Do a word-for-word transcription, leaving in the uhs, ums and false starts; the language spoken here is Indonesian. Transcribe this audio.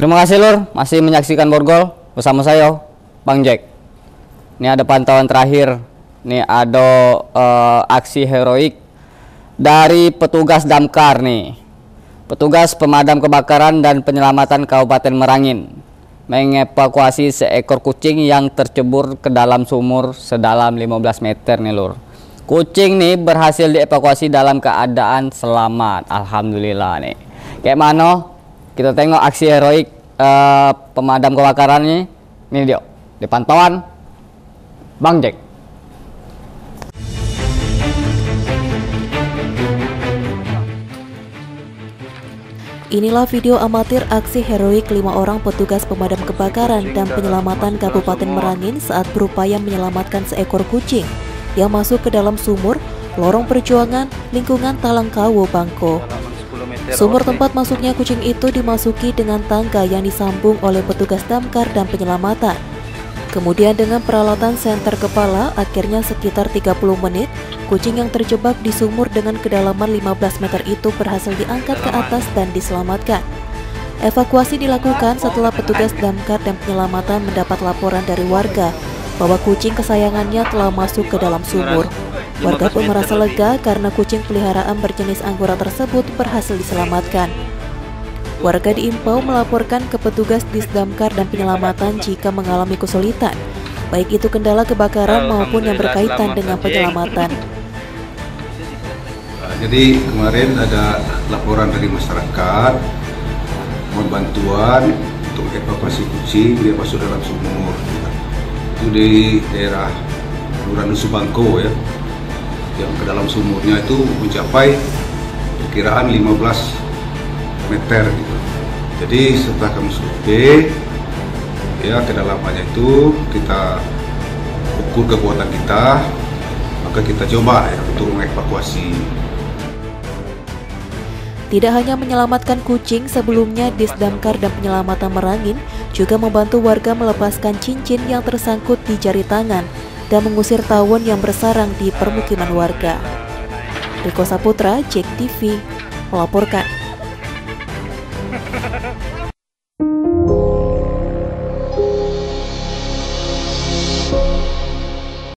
Terima kasih Lur, masih menyaksikan Borgol bersama saya Bang Jack. Ini ada pantauan terakhir. Ini ada uh, aksi heroik dari petugas Damkar nih. Petugas pemadam kebakaran dan penyelamatan Kabupaten Merangin mengevakuasi seekor kucing yang tercebur ke dalam sumur sedalam lima belas meter nih Lur. Kucing nih berhasil dievakuasi dalam keadaan selamat. Alhamdulillah nih. Kayak mana? Kita tengok aksi heroik uh, pemadam kebakaran nih. Ini dia di pantauan Bang Jack. Inilah video amatir aksi heroik lima orang petugas pemadam kebakaran dan penyelamatan Kabupaten Merangin saat berupaya menyelamatkan seekor kucing yang masuk ke dalam sumur lorong perjuangan lingkungan Talangkawo Bangko. Sumur tempat masuknya kucing itu dimasuki dengan tangga yang disambung oleh petugas damkar dan penyelamatan. Kemudian dengan peralatan senter kepala, akhirnya sekitar tiga puluh menit, kucing yang terjebak di sumur dengan kedalaman lima belas meter itu berhasil diangkat ke atas dan diselamatkan. Evakuasi dilakukan setelah petugas damkar dan penyelamatan mendapat laporan dari warga bahwa kucing kesayangannya telah masuk ke dalam sumur. Warga pun merasa lega karena kucing peliharaan berjenis anggora tersebut berhasil diselamatkan. Warga diimbau melaporkan ke petugas Disdamkar dan penyelamatan jika mengalami kesulitan, baik itu kendala kebakaran maupun yang berkaitan dengan penyelamatan. Jadi kemarin ada laporan dari masyarakat mohon bantuan untuk evakuasi kucing dia masuk dalam sumur. Itu di daerah Duran Usu Bangko ya, yang ke dalam sumurnya itu mencapai perkiraan lima belas meter gitu. Jadi setelah kami survei ya kedalamannya itu kita ukur kekuatan kita, maka kita coba ya untuk mengevakuasi. Tidak hanya menyelamatkan kucing, sebelumnya Disdamkar dan penyelamatan Merangin juga membantu warga melepaskan cincin yang tersangkut di jari tangan dan mengusir tawon yang bersarang di permukiman warga. Riko Saputra, Jek T V, melaporkan.